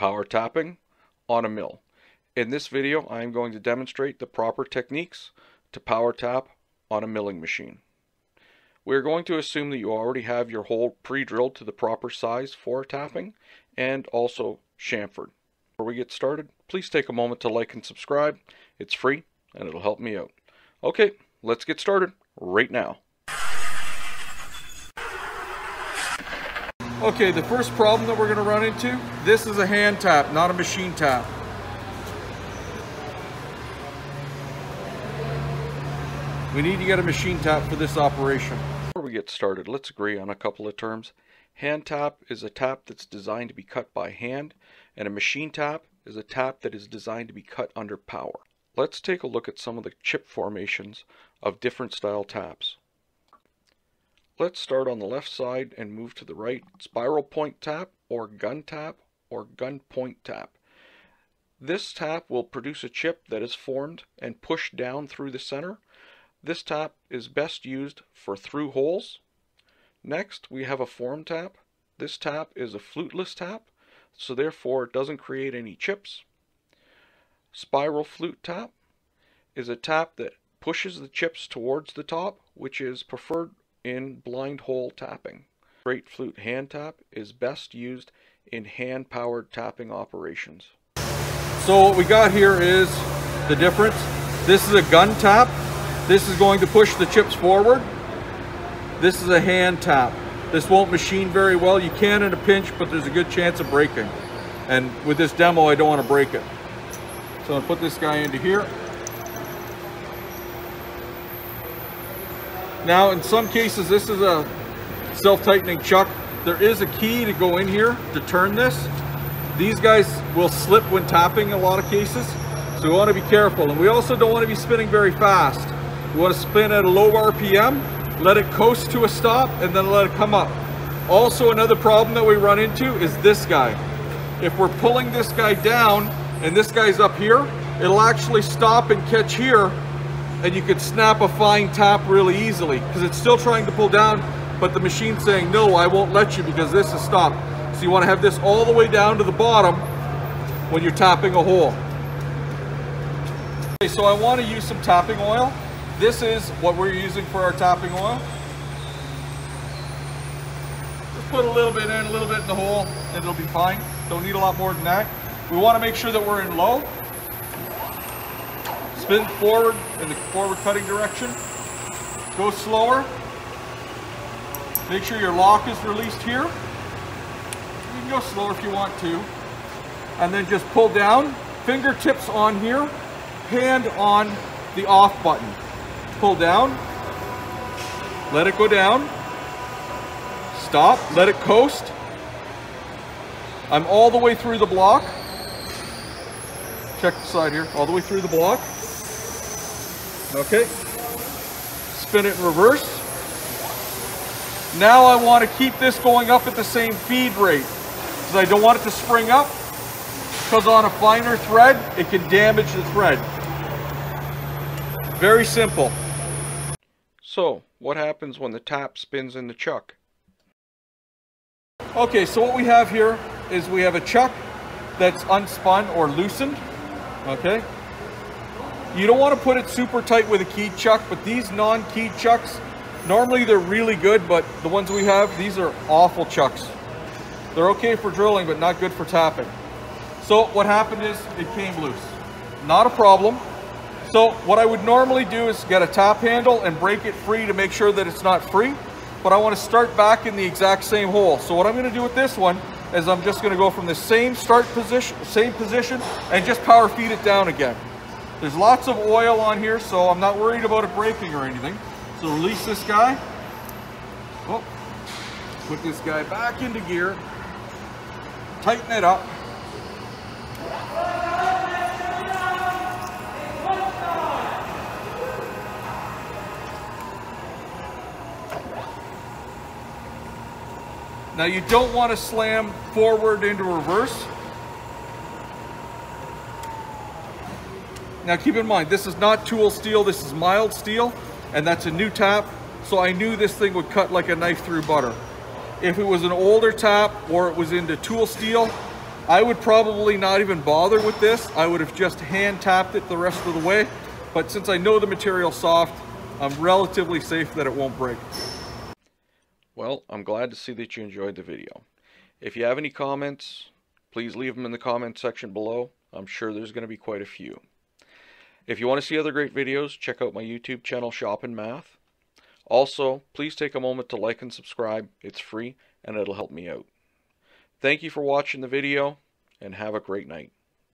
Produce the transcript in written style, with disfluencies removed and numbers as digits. power topping on a mill. In this video, I am going to demonstrate the proper techniques to power top on a milling machine. We're going to assume that you already have your hole pre-drilled to the proper size for topping and also chamfered. Before we get started, please take a moment to like and subscribe. It's free and it'll help me out. Okay, let's get started right now. Okay, the first problem that we're going to run into, this is a hand tap, not a machine tap. We need to get a machine tap for this operation. Before we get started, let's agree on a couple of terms. Hand tap is a tap that's designed to be cut by hand, and a machine tap is a tap that is designed to be cut under power. Let's take a look at some of the chip formations of different style taps. Let's start on the left side and move to the right. Spiral point tap or gun point tap. This tap will produce a chip that is formed and pushed down through the center. This tap is best used for through holes. Next, we have a form tap. This tap is a fluteless tap, so therefore it doesn't create any chips. Spiral flute tap is a tap that pushes the chips towards the top, which is preferred in blind hole tapping. Straight flute hand tap is best used in hand-powered tapping operations. So what we got here is the difference. This is a gun tap. This is going to push the chips forward. This is a hand tap. This won't machine very well. You can in a pinch, but there's a good chance of breaking. And with this demo, I don't want to break it. So I'll put this guy into here. Now, in some cases, this is a self-tightening chuck. There is a key to go in here to turn this. These guys will slip when tapping in a lot of cases, so we want to be careful. And we also don't want to be spinning very fast. We want to spin at a low RPM, let it coast to a stop, and then let it come up. Also, another problem that we run into is this guy. If we're pulling this guy down and this guy's up here, it'll actually stop and catch here, and you could snap a fine tap really easily because it's still trying to pull down, but the machine's saying, no, I won't let you because this is stopped. So you want to have this all the way down to the bottom when you're tapping a hole. Okay, so I want to use some tapping oil. This is what we're using for our tapping oil. Just put a little bit in, a little bit in the hole, and it'll be fine. Don't need a lot more than that. We want to make sure that we're in low. Spin forward in the forward cutting direction. Go slower. Make sure your lock is released here. You can go slower if you want to. And then just pull down. Fingertips on here. Hand on the off button. Pull down, let it go down, stop, let it coast. I'm all the way through the block. Check the side here, all the way through the block. Okay, spin it in reverse. Now I want to keep this going up at the same feed rate because I don't want it to spring up, because on a finer thread, it can damage the thread. Very simple. So, what happens when the tap spins in the chuck? Okay, so what we have here is we have a chuck that's unspun or loosened, okay? You don't want to put it super tight with a keyed chuck, but these non-keyed chucks, normally they're really good, but the ones we have, these are awful chucks. They're okay for drilling, but not good for tapping. So what happened is it came loose. Not a problem. So what I would normally do is get a tap handle and break it free to make sure that it's not free, but I want to start back in the exact same hole. So what I'm going to do with this one is I'm just going to go from the same start position, same position, and just power feed it down again. There's lots of oil on here, so I'm not worried about it breaking or anything. So release this guy. Oh, put this guy back into gear. Tighten it up. Now you don't want to slam forward into reverse. Now keep in mind, this is not tool steel, this is mild steel, and that's a new tap, so I knew this thing would cut like a knife through butter. If it was an older tap or it was into tool steel, I would probably not even bother with this. I would have just hand tapped it the rest of the way. But since I know the material's soft, I'm relatively safe that it won't break. Well, I'm glad to see that you enjoyed the video. If you have any comments, please leave them in the comment section below. I'm sure there's going to be quite a few. If you want to see other great videos, check out my YouTube channel, Shop and Math. Also, please take a moment to like and subscribe. It's free and it'll help me out. Thank you for watching the video and have a great night.